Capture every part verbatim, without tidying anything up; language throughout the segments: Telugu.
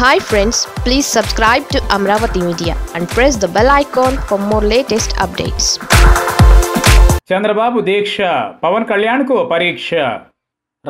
Hi friends, please subscribe to Amaravathi Media and press the bell icon for more latest updates. Chandrababu Deeksha, Pawan Kalyan ko Pariksha.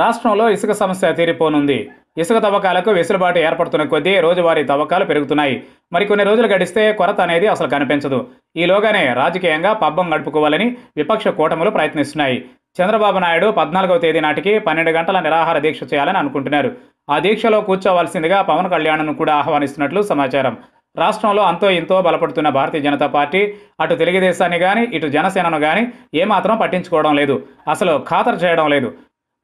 రాష్ట్రంలో ఇసుక సమస్య తీరిపోనుంది. ఇసుక తవ్వకాలకు వెసులుబాటు ఏర్పడుతున్న కొద్దీ రోజువారీ తవ్వకాలు పెరుగుతున్నాయి. మరికొన్ని రోజులు గడిస్తే కొరత అనేది అసలు కనిపించదు. ఈలోగానే రాజకీయంగా పబ్బం గడుపుకోవాలని విపక్ష కూటములు ప్రయత్నిస్తున్నాయి. చంద్రబాబు నాయుడు పద్నాలుగవ తేదీ నాటికి పన్నెండు గంటల నిరాహార దీక్ష చేయాలని అనుకుంటున్నారు. ఆ దీక్షలో కూర్చోవాల్సిందిగా పవన్ కళ్యాణ్ను కూడా ఆహ్వానిస్తున్నట్లు సమాచారం. రాష్ట్రంలో అంతో ఇంతో బలపడుతున్న భారతీయ జనతా పార్టీ అటు తెలుగుదేశాన్ని కానీ ఇటు జనసేనను కానీ ఏమాత్రం పట్టించుకోవడం లేదు. అసలు ఖాతరు చేయడం లేదు.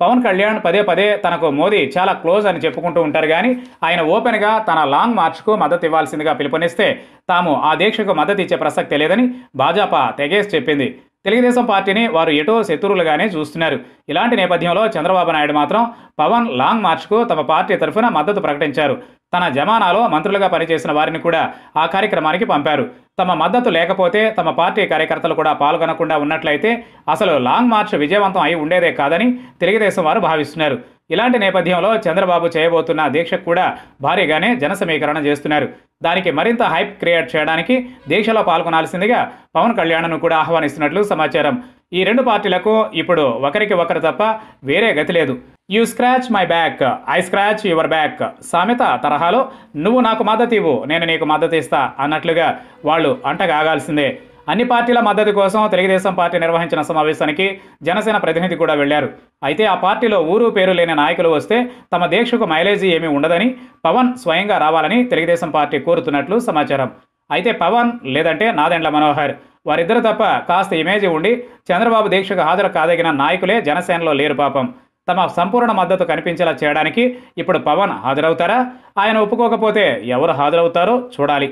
పవన్ కళ్యాణ్ పదే పదే తనకు మోదీ చాలా క్లోజ్ అని చెప్పుకుంటూ ఉంటారు కానీ ఆయన ఓపెన్గా తన లాంగ్ మార్చ్కు మద్దతు ఇవ్వాల్సిందిగా పిలుపునిస్తే తాము ఆ దీక్షకు మద్దతు ఇచ్చే ప్రసక్తే లేదని భాజపా తెగేసి చెప్పింది. తెలుగుదేశం పార్టీని వారు ఎటో శత్రువులుగానే చూస్తున్నారు. ఇలాంటి నేపథ్యంలో చంద్రబాబు నాయుడు మాత్రం పవన్ లాంగ్ మార్చ్కు తమ పార్టీ తరఫున మద్దతు ప్రకటించారు. తన జమానాలో మంత్రులుగా పనిచేసిన వారిని కూడా ఆ కార్యక్రమానికి పంపారు. తమ మద్దతు లేకపోతే తమ పార్టీ కార్యకర్తలు కూడా పాల్గొనకుండా ఉన్నట్లయితే అసలు లాంగ్ మార్చ్ విజయవంతం అయి ఉండేదే కాదని తెలుగుదేశం వారు భావిస్తున్నారు. ఇలాంటి నేపథ్యంలో చంద్రబాబు చేయబోతున్న దీక్షకు కూడా భారీగానే జన సమీకరణ చేస్తున్నారు. దానికి మరింత హైప్ క్రియేట్ చేయడానికి దీక్షలో పాల్గొనాల్సిందిగా పవన్ కళ్యాణ్ను కూడా ఆహ్వానిస్తున్నట్లు సమాచారం. ఈ రెండు పార్టీలకు ఇప్పుడు ఒకరికి ఒకరు తప్ప వేరే గతి లేదు. You scratch my back, I scratch your back సామెత తరహాలో నువ్వు నాకు మద్దతు ఇవ్వు, నేను నీకు మద్దతు ఇస్తా అన్నట్లుగా వాళ్ళు అంటగాగాల్సిందే. అన్ని పార్టీల మద్దతు కోసం తెలుగుదేశం పార్టీ నిర్వహించిన సమావేశానికి జనసేన ప్రతినిధి కూడా వెళ్లారు. అయితే ఆ పార్టీలో ఊరు పేరు లేని నాయకులు వస్తే తమ దీక్షకు మైలేజీ ఏమీ ఉండదని, పవన్ స్వయంగా రావాలని తెలుగుదేశం పార్టీ కోరుతున్నట్లు సమాచారం. అయితే పవన్ లేదంటే నాదెండ్ల మనోహర్ వారిద్దరు తప్ప కాస్త ఇమేజ్ ఉండి చంద్రబాబు దీక్షకు హాజరు కాదగిన నాయకులే జనసేనలో లేరు. పాపం తమ సంపూర్ణ మద్దతు కనిపించేలా చేయడానికి ఇప్పుడు పవన్ హాజరవుతారా? ఆయన ఒప్పుకోకపోతే ఎవరు హాజరవుతారో చూడాలి.